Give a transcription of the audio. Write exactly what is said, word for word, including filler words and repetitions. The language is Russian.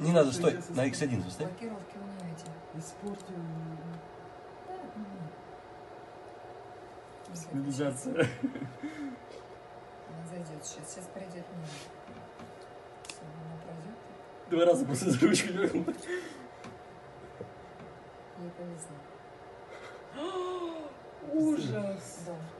Не надо, стой, на икс один застой. Блокировки у нее эти. Испортил. Медитация. Она зайдет сейчас, сейчас пройдет мимо. Она пройдет. Два раза после ручки легнул. Ей повезло. Ужас. Да.